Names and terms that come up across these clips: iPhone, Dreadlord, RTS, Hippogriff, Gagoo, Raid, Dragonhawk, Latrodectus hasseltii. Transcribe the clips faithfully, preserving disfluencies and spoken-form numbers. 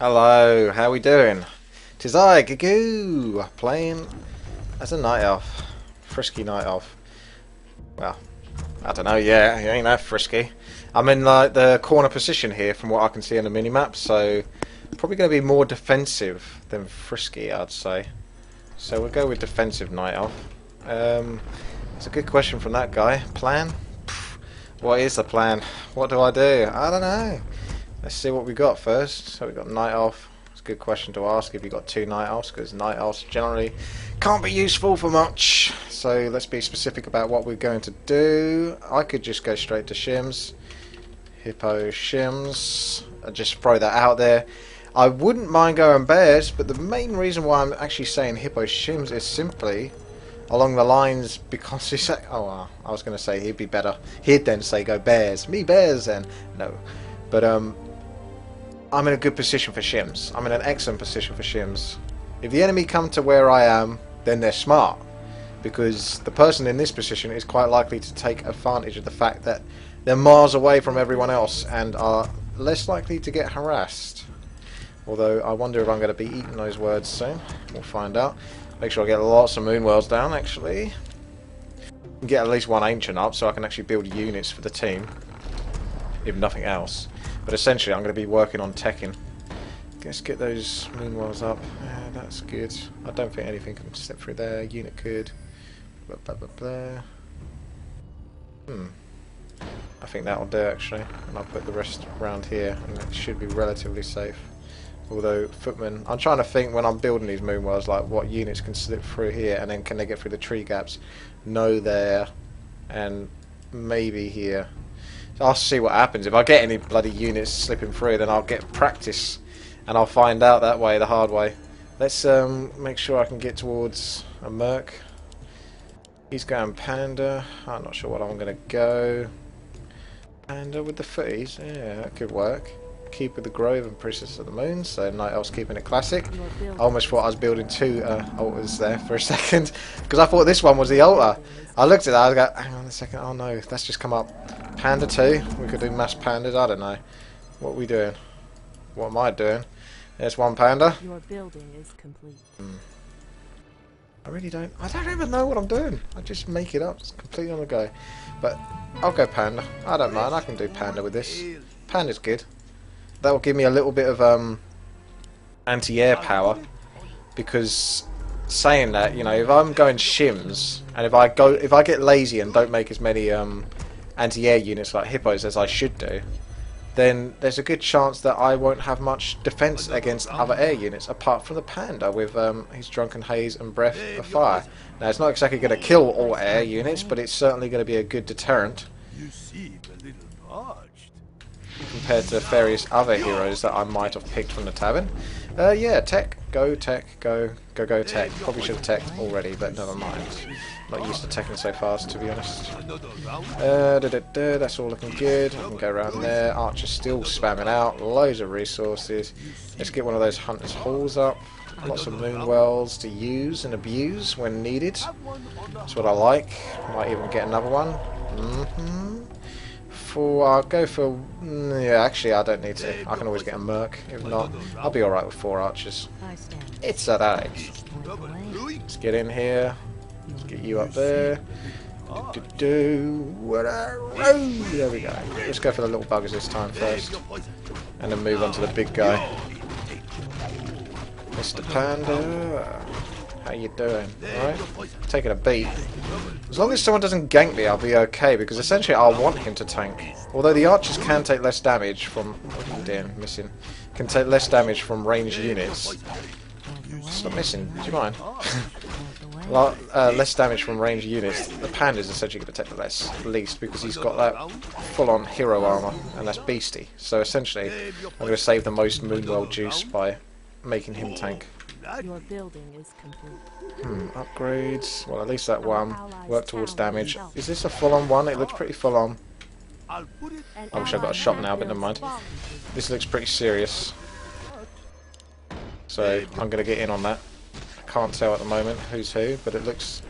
Hello, how we doing? Tis I, Gagoo, playing as a night elf. Frisky night elf. Well, I don't know, yeah, you ain't that frisky. I'm in like the corner position here from what I can see on the minimap, so probably going to be more defensive than frisky, I'd say. So we'll go with defensive night elf. Um, it's a good question from that guy. Plan? Pfft, what is the plan? What do I do? I don't know. Let's see what we got first. So we got night elf. It's a good question to ask if you got two night elves, because night elves generally can't be useful for much. So let's be specific about what we're going to do. I could just go straight to shims, hippo shims. I just throw that out there. I wouldn't mind going bears, but the main reason why I'm actually saying hippo shims is simply along the lines because he said, "Oh, uh, I was going to say he'd be better. He'd then say go bears, me bears then no, but um." I'm in a good position for shims. I'm in an excellent position for shims. If the enemy come to where I am, then they're smart, because the person in this position is quite likely to take advantage of the fact that they're miles away from everyone else and are less likely to get harassed. Although I wonder if I'm going to be eating those words soon. We'll find out. Make sure I get lots of moon worlds down, actually. Get at least one ancient up so I can actually build units for the team, if nothing else. But essentially I'm going to be working on teching. Let's get those moon wells up. Yeah, that's good. I don't think anything can slip through there. Unit could. Blah, blah, blah, blah. Hmm. I think that'll do actually. And I'll put the rest around here and it should be relatively safe. Although footmen, I'm trying to think when I'm building these moon wells, like what units can slip through here and then can they get through the tree gaps? No there and maybe here. I'll see what happens. If I get any bloody units slipping through, then I'll get practice and I'll find out that way, the hard way. Let's um, make sure I can get towards a merc. He's going panda. I'm not sure what I'm going to go. Panda with the footies. Yeah, that could work. Keeper of the Grove and Princess of the Moon, so night elves keeping it classic. I almost thought I was building two uh, altars there for a second, because I thought this one was the altar. I looked at that, I was like, hang on a second, oh no, that's just come up. Panda two, we could do mass pandas, I don't know. What are we doing? What am I doing? There's one panda. Your building is complete. Hmm. I really don't, I don't even know what I'm doing. I just make it up, it's completely on the go. But I'll go panda, I don't mind, I can do panda with this. Panda's good. That will give me a little bit of um, anti-air power, because saying that, you know, if I'm going shims and if I go, if I get lazy and don't make as many um, anti-air units like hippos as I should do, then there's a good chance that I won't have much defense against other air units apart from the panda with um, his drunken haze and breath of fire. Now it's not exactly going to kill all air units, but it's certainly going to be a good deterrent. You see the little barge. Compared to various other heroes that I might have picked from the tavern. Uh, yeah, tech, go tech, go, go, go tech. Probably should have teched already, but never mind. Not used to teching so fast, to be honest. Uh, da, da, da, that's all looking good. I can go around there. Archer's still spamming out. Loads of resources. Let's get one of those hunter's halls up. Lots of moon wells to use and abuse when needed. That's what I like. Might even get another one. Mm-hmm. For, I'll go for... Yeah, actually I don't need to. I can always get a merc. If not, I'll be alright with four archers. It's at that age. Let's get in here. Let's get you up there. Do, do, do. There we go. Let's go for the little buggers this time first. And then move on to the big guy. Mister Panda. How you doing? Alright? Taking a beat. As long as someone doesn't gank me, I'll be okay, because essentially I want him to tank. Although the archers can take less damage from... Oh dear, missing. Can take less damage from ranged units. Stop missing, do you mind? Well, uh, less damage from ranged units. The panda's essentially going to take the less, least, because he's got that full-on hero armor, and that's beastie. So essentially, I'm going to save the most moonworld juice by making him tank. Your building is complete. Hmm, upgrades. Well, at least that one. Work towards damage. Is this a full-on one? It looks pretty full-on. I wish I got a shot now, but never mind. This looks pretty serious. So, I'm going to get in on that. I can't tell at the moment who's who, but it looks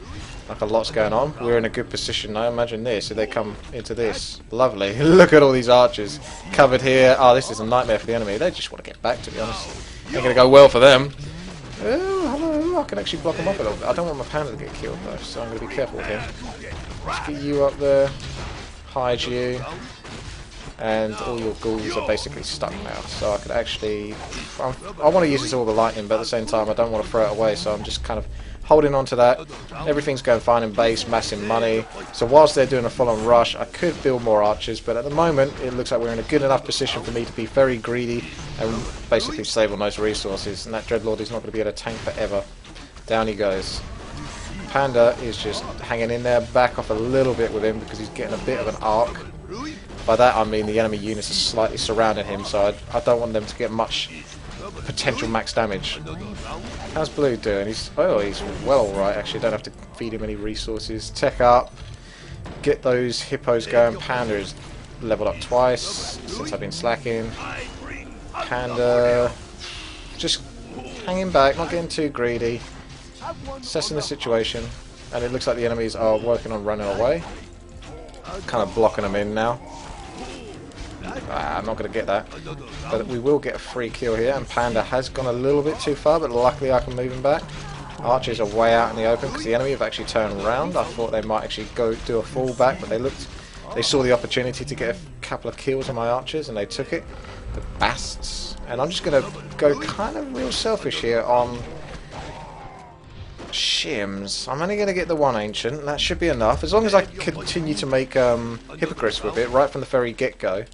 Like a lot's going on. We're in a good position now. Imagine this, if they come into this. Lovely. Look at all these archers covered here. Oh, this is a nightmare for the enemy. They just want to get back, to be honest. Ain't going to go well for them. Oh, hello. I can actually block them off a little bit. I don't want my panda to get killed, though, so I'm going to be careful with him. Let's get you up there. Hide you. And all your ghouls are basically stuck now, so I could actually... I'm, I want to use this all the lightning, but at the same time I don't want to throw it away, so I'm just kind of holding on to that. Everything's going fine in base, massive money. So whilst they're doing a full-on rush, I could build more archers, but at the moment it looks like we're in a good enough position for me to be very greedy and basically save on those resources, and that Dreadlord is not going to be able to tank forever. Down he goes. Panda is just hanging in there, back off a little bit with him because he's getting a bit of an arc. By that I mean the enemy units are slightly surrounding him, so I, I don't want them to get much potential max damage. How's Blue doing? He's, oh, he's well alright actually, don't have to feed him any resources. Tech up, get those hippos going. Panda is leveled up twice since I've been slacking. Panda, just hanging back, not getting too greedy, assessing the situation, and it looks like the enemies are working on running away. Kind of blocking them in now. Ah, I'm not going to get that. But we will get a free kill here, and Panda has gone a little bit too far, but luckily I can move him back. Archers are way out in the open because the enemy have actually turned around. I thought they might actually go do a fallback, but they looked, they saw the opportunity to get a couple of kills on my archers, and they took it. The bastards. And I'm just going to go kind of real selfish here on... Shims. I'm only going to get the one ancient, and that should be enough. As long as I continue to make um, hypocrites with it right from the very get-go,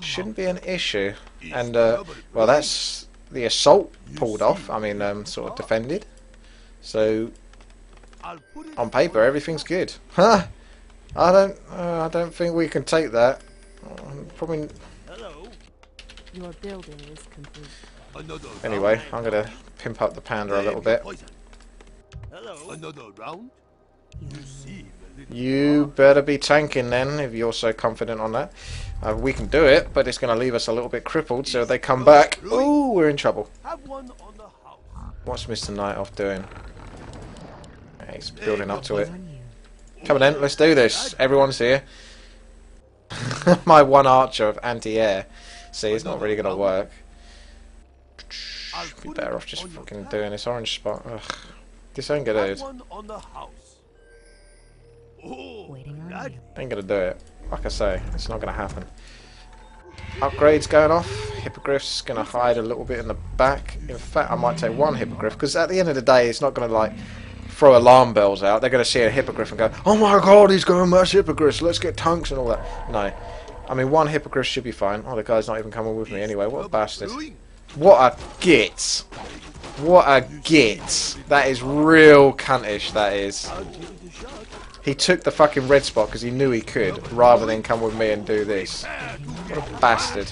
shouldn't be an issue. And, uh, well, that's the assault pulled off, I mean, um, sort of defended. So, on paper, everything's good. Huh? I don't, uh, I don't think we can take that. Probably... Your building is complete. Anyway, I'm going to pimp up the panda a little bit. Another round? You better be tanking then, if you're so confident on that. Uh, we can do it, but it's going to leave us a little bit crippled, so if they come back... Ooh, we're in trouble. What's Mister Knight off doing? Yeah, he's building up to it. Come on then, let's do this. Everyone's here. My one archer of anti-air. See, it's not really going to work. Be better off just fucking doing this orange spot. Ugh. This ain't gonna do it. Ain't gonna do it. Like I say, it's not gonna happen. Upgrades going off. Hippogriff's gonna hide a little bit in the back. In fact, I might take one hippogriff because at the end of the day, it's not gonna like throw alarm bells out. They're gonna see a hippogriff and go, "Oh my God, he's going much hippogriffs. Let's get tanks and all that." No, I mean one hippogriff should be fine. Oh, the guy's not even coming with me anyway. What a bastard! What a git! What a git. That is real cuntish, that is. He took the fucking red spot because he knew he could, rather than come with me and do this. What a bastard.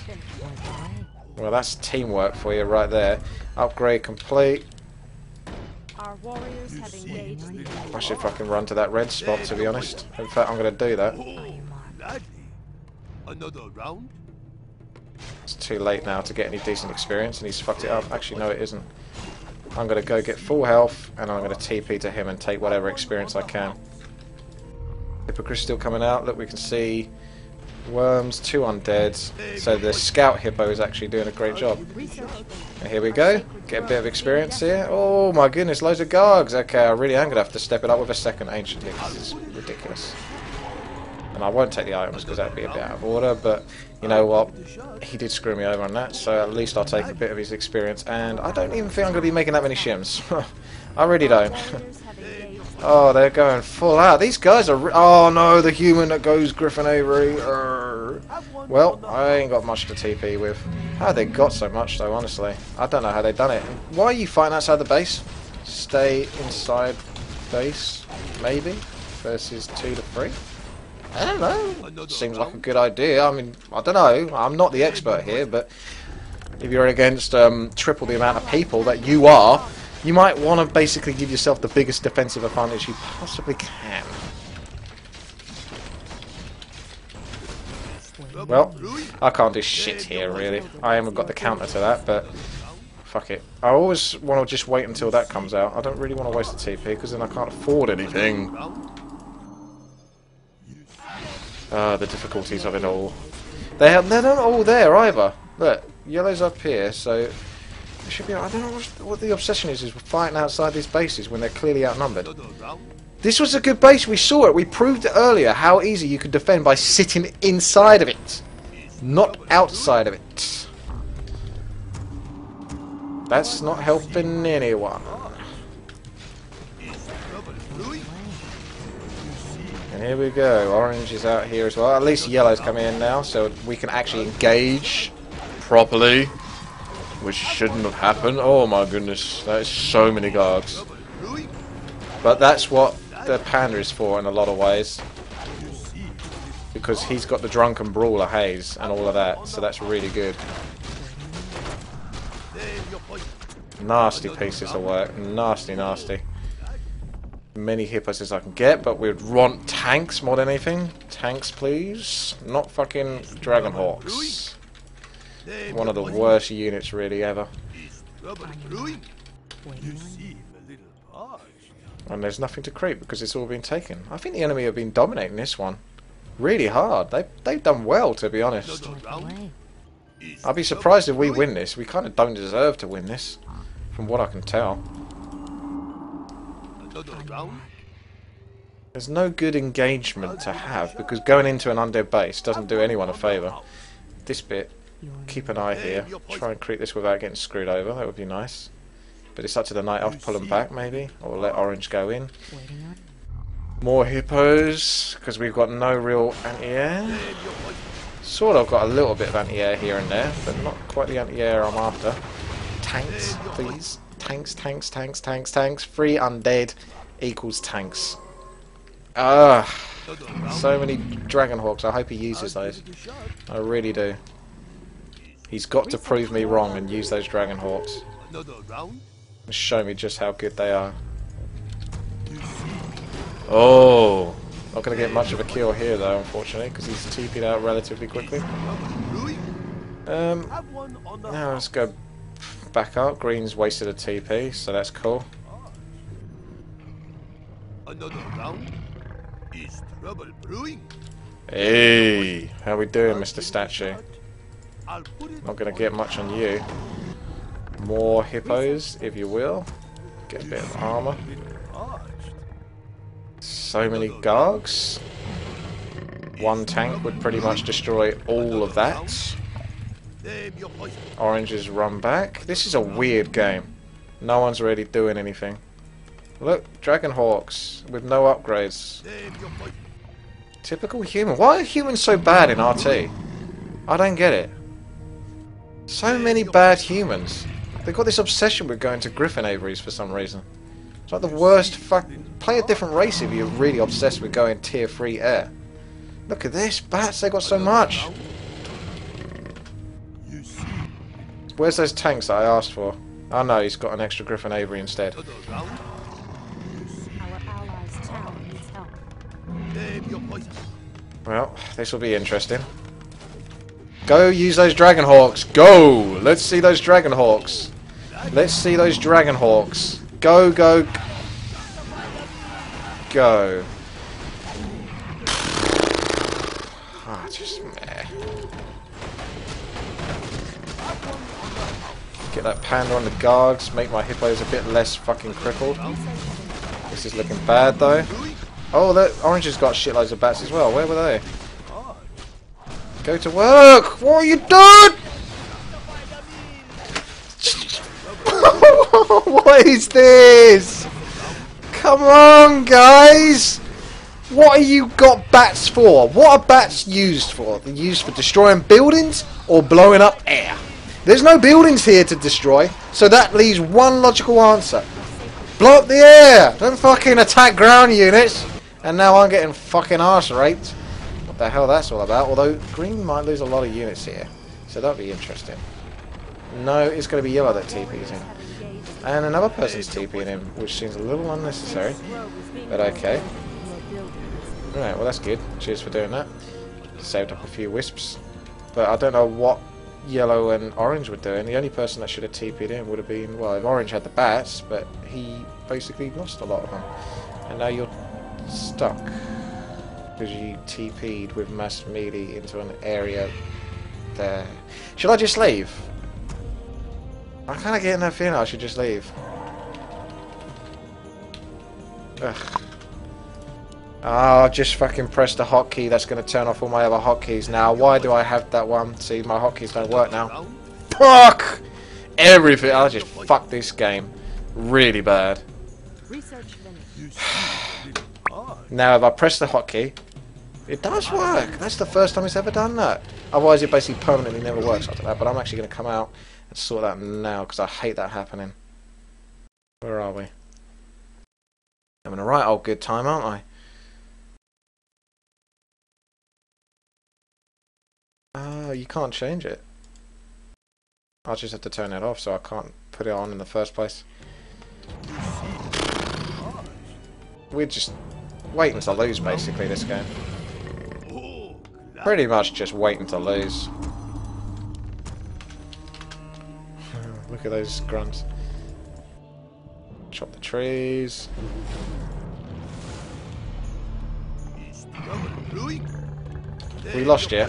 Well, that's teamwork for you right there. Upgrade complete. I should fucking run to that red spot, to be honest. In fact, I'm going to do that. Another round? It's too late now to get any decent experience, and he's fucked it up. Actually, no, it isn't. I'm going to go get full health, and I'm going to T P to him and take whatever experience I can. Hippogriff's still coming out. Look, we can see worms, two undead. So the scout hippo is actually doing a great job. And here we go. Get a bit of experience here. Oh my goodness, loads of gargs. Okay, I really am going to have to step it up with a second ancient here. This is ridiculous. And I won't take the items because that would be a bit out of order, but you know what, he did screw me over on that, so at least I'll take a bit of his experience, and I don't even think I'm going to be making that many shims. I really don't. Oh, they're going full out. These guys are... Oh no, the human that goes Griffin Avery. Urgh. Well, I ain't got much to T P with. How they got so much though, honestly. I don't know how they done it. Why are you fighting outside the base? Stay inside base, maybe, versus two to three. I don't know. Seems like a good idea. I mean, I don't know. I'm not the expert here, but if you're against um, triple the amount of people that you are, you might want to basically give yourself the biggest defensive advantage you possibly can. Well, I can't do shit here, really. I haven't got the counter to that, but Fuck it. I always want to just wait until that comes out. I don't really want to waste the T P because then I can't afford anything. Ah, uh, the difficulties of it all. They have, they're not all there either. Look, yellow's up here, so... It should be, I don't know what the obsession is, is fighting outside these bases when they're clearly outnumbered. This was a good base, we saw it, we proved it earlier how easy you could defend by sitting inside of it. Not outside of it. That's not helping anyone. And here we go, orange is out here as well. At least yellow's coming in now, so we can actually engage properly. Which shouldn't have happened. Oh my goodness, that is so many guards. But that's what the panda is for in a lot of ways. Because he's got the drunken brawler haze and all of that, so that's really good. Nasty pieces of work. Nasty, nasty. Many hippos as I can get, but we'd want tanks more than anything. Tanks, please. Not fucking Dragonhawks. One of the worst units really ever. And there's nothing to creep because it's all been taken. I think the enemy have been dominating this one. Really hard. They've, they've done well, to be honest. I'd be surprised if we win this. We kind of don't deserve to win this, from what I can tell. There's no good engagement to have because going into an undead base doesn't do anyone a favour. This bit. Keep an eye here. Try and creep this without getting screwed over. That would be nice. But it's up to the Night Elf. Pull them back, maybe. Or let orange go in. More hippos. Because we've got no real anti-air. Sort of got a little bit of anti-air here and there. But not quite the anti-air I'm after. Tanks, please. Tanks, tanks, tanks, tanks, tanks. Free undead equals tanks. Ah. So many Dragonhawks. I hope he uses those. I really do. He's got to prove me wrong and use those Dragonhawks. Show me just how good they are. Oh! Not going to get much of a kill here though, unfortunately, because he's T P'd out relatively quickly. Um, now let's go back up. Green's wasted a T P, so that's cool. Hey! How we doing, Mister Statue? Not going to get much on you. More hippos, if you will. Get a bit of armour. So many gargs. One tank would pretty much destroy all of that. Oranges run back. This is a weird game. No one's really doing anything. Look, Dragonhawks with no upgrades. Typical human. Why are humans so bad in R T? I don't get it. So many bad humans. They've got this obsession with going to Griffin Aviaries for some reason. It's like the worst fucking... Play a different race if you're really obsessed with going tier three air. Look at this, bats, they got so much. Where's those tanks that I asked for? Oh no, he's got an extra Griffin Aviary instead. Well, this will be interesting. Go use those Dragonhawks. Go! Let's see those Dragonhawks. Let's see those Dragonhawks. Go, go, go. Ah, oh, just meh. Get that panda on the guards. Make my hippos a bit less fucking crippled. This is looking bad though. Oh, that orange has got shitloads of bats as well. Where were they? Go to work! What are you doing? What is this? Come on, guys! What have you got bats for? What are bats used for? They're used for destroying buildings or blowing up air. There's no buildings here to destroy, so that leaves one logical answer. Blow up the air! Don't fucking attack ground units! And now I'm getting fucking arse raped. What the hell that's all about, although green might lose a lot of units here, so that'll be interesting. No, it's going to be yellow that T P's in. And another person's TPing in, which seems a little unnecessary, but okay. Alright, well that's good. Cheers for doing that. Saved up a few wisps. But I don't know what yellow and orange were doing. The only person that should have T P'd in would have been, well, if Orange had the bats, but he basically lost a lot of them. And now you're stuck because you T P'd with mass melee into an area there. Should I just leave? I'm kind of getting that feeling I should just leave. Ugh. Oh, I just fucking pressed the hotkey. That's going to turn off all my other hotkeys now. Why do I have that one? See, my hotkeys don't work now. Fuck! Everything. I just fucked this game really bad. Now, if I press the hotkey, it does work. That's the first time it's ever done that. Otherwise, it basically permanently never works after that. But I'm actually going to come out and sort that now because I hate that happening. Where are we? Having a right old good time, aren't I? Oh, uh, you can't change it. I'll just have to turn that off so I can't put it on in the first place. We're just waiting to lose, basically, this game. Pretty much just waiting to lose. Look at those grunts. Chop the trees. We lost you.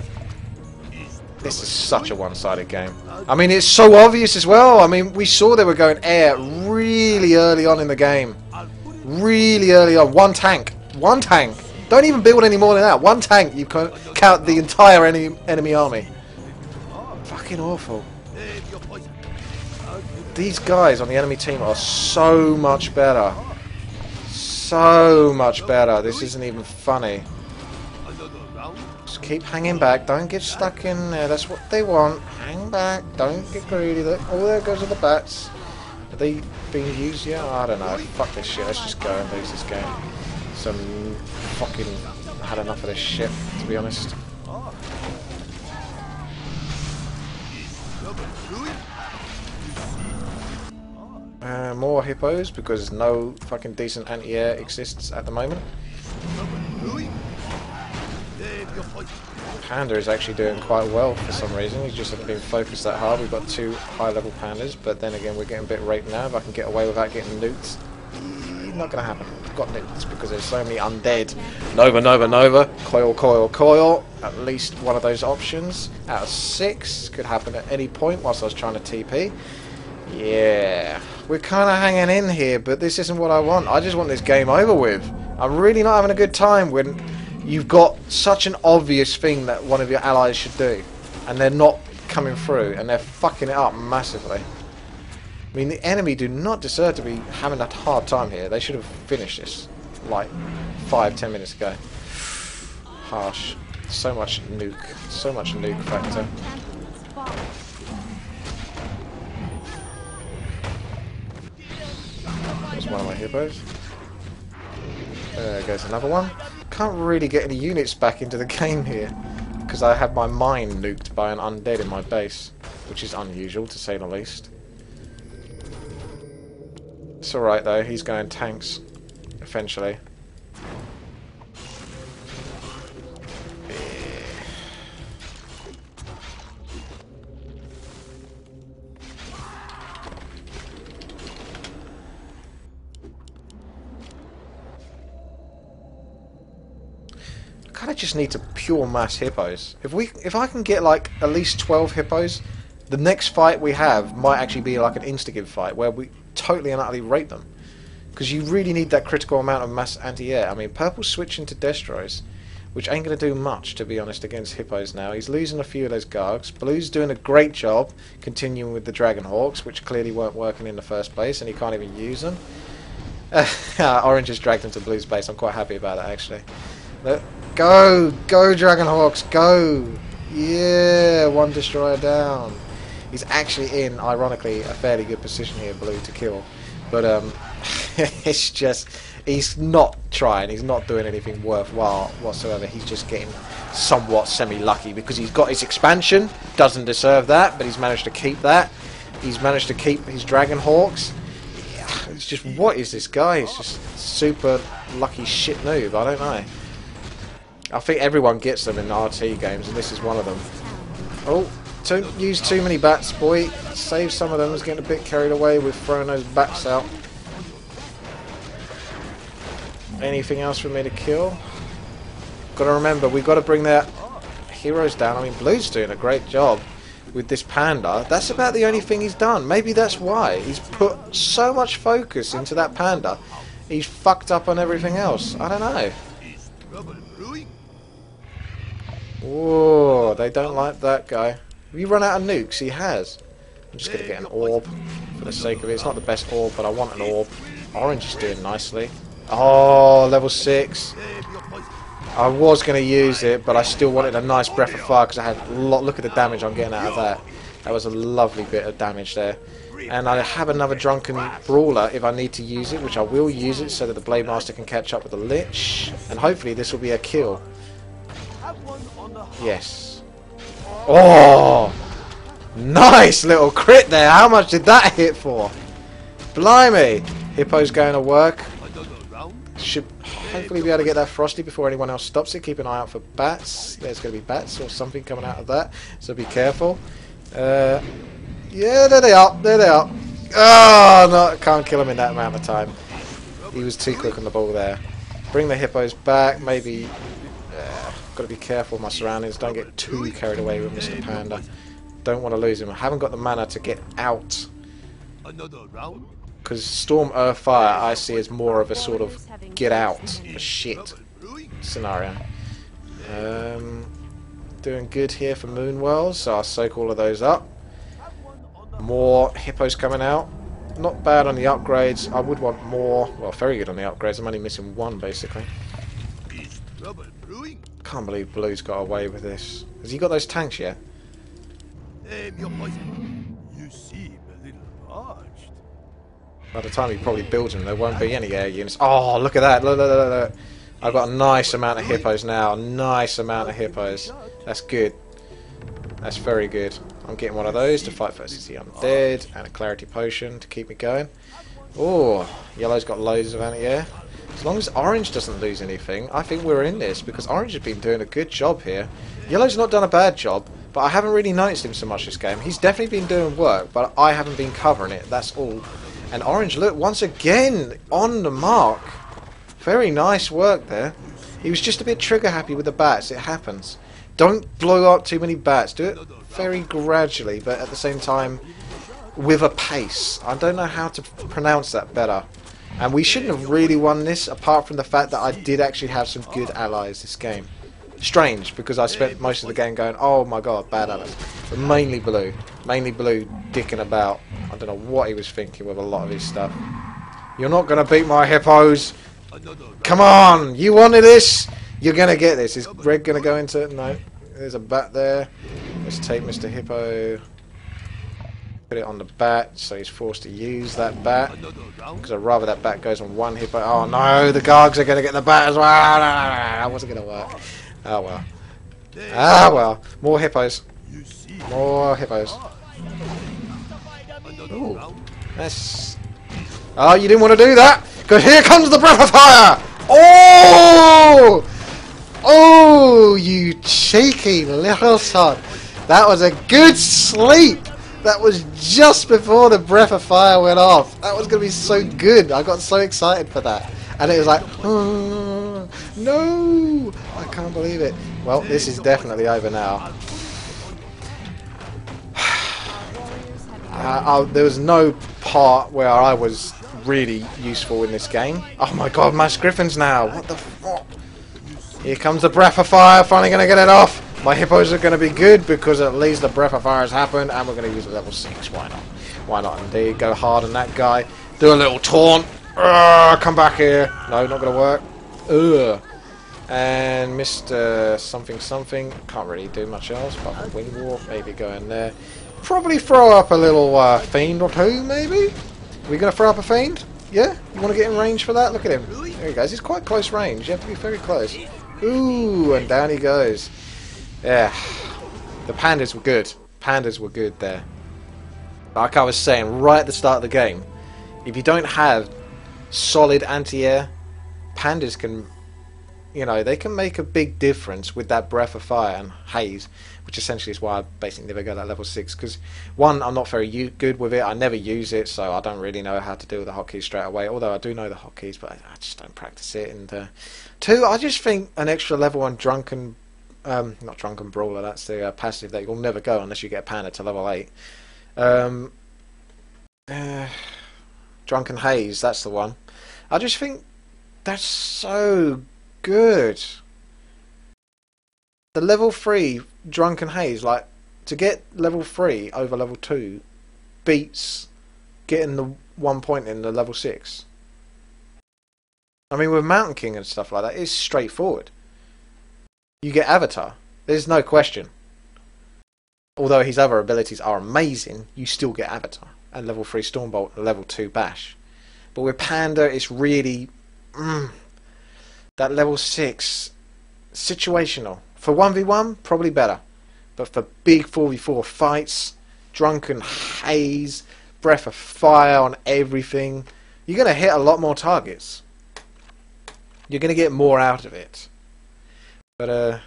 This is such a one-sided game. I mean, it's so obvious as well. I mean, we saw they were going air really early on in the game. Really early on. One tank. One tank. Don't even build any more than that. One tank, you can count the entire enemy, enemy army. Fucking awful. These guys on the enemy team are so much better. So much better. This isn't even funny. Keep hanging back, don't get stuck in there, that's what they want. Hang back, don't get greedy. Look, oh, there goes the bats. Are they being used yet? I don't know. Fuck this shit, let's just go and lose this game. Some fucking had enough of this shit, to be honest. Uh, more hippos, because no fucking decent anti-air exists at the moment. Panda is actually doing quite well for some reason. He's just been focused that hard. We've got two high-level pandas, but then again, we're getting a bit raped now. If I can get away without getting nuked, not going to happen. I've got nuked because there's so many undead. Nova, Nova, Nova. Coil, coil, coil. At least one of those options out of six could happen at any point whilst I was trying to T P. Yeah, we're kind of hanging in here, but this isn't what I want. I just want this game over with. I'm really not having a good time when you've got such an obvious thing that one of your allies should do, and they're not coming through, and they're fucking it up massively. I mean, the enemy do not deserve to be having a hard time here. They should have finished this, like, five, ten minutes ago. Harsh. So much nuke. So much nuke factor. That's one of my hippos. There goes another one. Can't really get any units back into the game here because I had my mine nuked by an undead in my base, which is unusual to say the least. It's alright though, he's going tanks eventually. I just need to pure mass hippos. If we, if I can get like at least twelve hippos, the next fight we have might actually be like an insta-give fight where we totally and utterly rape them. Because you really need that critical amount of mass anti-air. I mean, Purple's switching to Destros, which ain't going to do much, to be honest, against hippos now. He's losing a few of those Gargs. Blue's doing a great job continuing with the Dragonhawks, which clearly weren't working in the first place, and he can't even use them. Orange has dragged him to Blue's base. I'm quite happy about that, actually. Look. Go! Go, Dragonhawks! Go! Yeah! One destroyer down. He's actually in, ironically, a fairly good position here, Blue, to kill. But, um, it's just, he's not trying. He's not doing anything worthwhile whatsoever. He's just getting somewhat semi-lucky because he's got his expansion. Doesn't deserve that, but he's managed to keep that. He's managed to keep his Dragonhawks. Yeah, it's just, what is this guy? He's just super lucky shit noob. I don't know. I think everyone gets them in R T games, and this is one of them. Oh, Don't use too many bats, boy. Save some of them. I was getting a bit carried away with throwing those bats out. Anything else for me to kill? Got to remember, we've got to bring their heroes down. I mean, Blue's doing a great job with this panda. That's about the only thing he's done. Maybe that's why. He's put so much focus into that panda. He's fucked up on everything else. I don't know. Whoa, they don't like that guy. Have you run out of nukes? He has. I'm just going to get an orb for the sake of it. It's not the best orb, but I want an orb. Orange is doing nicely. Oh, level six. I was going to use it, but I still wanted a nice breath of fire because I had a lot. Look at the damage I'm getting out of that. That was a lovely bit of damage there. And I have another drunken brawler if I need to use it, which I will use it so that the Blade Master can catch up with the Lich. And hopefully this will be a kill. Yes. Oh! Nice little crit there. How much did that hit for? Blimey. Hippo's going to work. Should hopefully be able to get that Frosty before anyone else stops it. Keep an eye out for bats. There's going to be bats or something coming out of that, so be careful. Uh, yeah, there they are. There they are. Oh, no, can't kill him in that amount of time. He was too quick on the ball there. Bring the hippos back. Maybe. Uh, got to be careful of my surroundings. Don't get too carried away with Mister Panda. Don't want to lose him. I haven't got the mana to get out. Another round. Because Storm Earth Fire I see as more of a sort of get out shit scenario. Um, doing good here for Moonwells, so I'll soak all of those up. More hippos coming out. Not bad on the upgrades. I would want more. Well, very good on the upgrades. I'm only missing one basically. Can't believe Blue's got away with this. Has he got those tanks yet? By the time he probably builds them, there won't be any air units. Oh, look at that! Look, look, look, look. I've got a nice amount of hippos now. A nice amount of hippos. That's good. That's very good. I'm getting one of those to fight versus the undead, and a clarity potion to keep me going. Oh, yellow's got loads of anti-air. As long as orange doesn't lose anything, I think we're in this because orange has been doing a good job here. Yellow's not done a bad job. But I haven't really noticed him so much this game. He's definitely been doing work, but I haven't been covering it, that's all. And Orange, look, once again, on the mark. Very nice work there. He was just a bit trigger happy with the bats, it happens. Don't blow up too many bats. Do it very gradually, but at the same time, with a pace. I don't know how to pronounce that better. And we shouldn't have really won this, apart from the fact that I did actually have some good allies this game. Strange, because I spent most of the game going, oh my god, bad allies. But mainly Blue. Mainly Blue dicking about. I don't know what he was thinking with a lot of his stuff. You're not going to beat my hippos. Come on, you wanted this? You're going to get this. Is Red going to go into it? No. There's a bat there. Let's take Mister Hippo. Put it on the bat, so he's forced to use that bat. Because I'd rather that bat goes on one hippo. Oh no, the Gargs are going to get the bat as well. That wasn't going to work. Ah well. Ah well. More hippos. More hippos. Ooh. That's... Oh, you didn't want to do that! Because here comes the breath of fire! Oh! Oh, you cheeky little son. That was a good sleep! That was just before the breath of fire went off. That was going to be so good. I got so excited for that. And it was like... Oh. No! I can't believe it. Well, this is definitely over now. uh, I, there was no part where I was really useful in this game. Oh my god, Mass Griffins now! What the fuck? Here comes the Breath of Fire, finally gonna get it off! My hippos are gonna be good because at least the Breath of Fire has happened and we're gonna use a level six. Why not? Why not indeed? Go hard on that guy. Do a little taunt. Urgh, come back here. No, not gonna work. Ugh. And Mister something something can't really do much else but a wing warp, maybe go in there, probably throw up a little uh, fiend or two. Maybe we're gonna throw up a fiend. Yeah, you want to get in range for that? Look at him, there he goes. He's quite close range, you have to be very close. Ooh, and down he goes. Yeah, the pandas were good. Pandas were good there. Like I was saying right at the start of the game, if you don't have solid anti-air, pandas can You know, they can make a big difference with that Breath of Fire and Haze, which essentially is why I basically never go to level six, because one, I'm not very u good with it, I never use it, so I don't really know how to deal with the hotkeys straight away, although I do know the hotkeys, but I, I just don't practice it, and uh, two, I just think an extra level on Drunken, um, not Drunken Brawler, that's the uh, passive that you'll never go unless you get Panda to level eight, um, uh, Drunken Haze, that's the one, I just think that's so good. The level three Drunken Haze, like, to get level three over level two beats getting the one point in the level six. I mean, with Mountain King and stuff like that, it's straightforward. You get Avatar, there's no question. Although his other abilities are amazing, you still get Avatar and level three Stormbolt and level two Bash. But with Panda, it's really mm, that level six, situational. For one v one, probably better. But for big four v four fights, Drunken Haze, Breath of Fire on everything, you're going to hit a lot more targets. You're going to get more out of it. But, uh,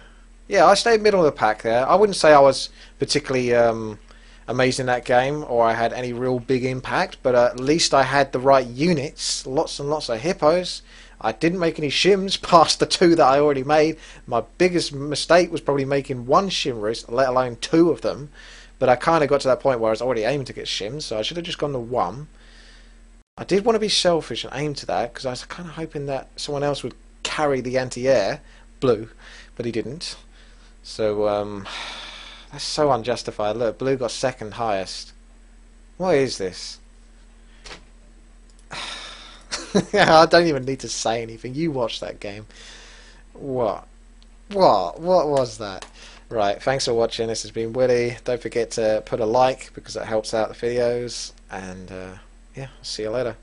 yeah, I stayed middle of the pack there. I wouldn't say I was particularly um, amazing in that game, or I had any real big impact, but uh, at least I had the right units, lots and lots of hippos. I didn't make any shims past the two that I already made. My biggest mistake was probably making one shim roost, let alone two of them. But I kind of got to that point where I was already aiming to get shims, so I should have just gone to one. I did want to be selfish and aim to that, because I was kind of hoping that someone else would carry the anti-air, Blue, but he didn't. So, um, that's so unjustified. Look, Blue got second highest. What is this? I don't even need to say anything. You watched that game. What? What? What was that? Right, thanks for watching. This has been Willy. Don't forget to put a like because it helps out the videos. And, uh, yeah, see you later.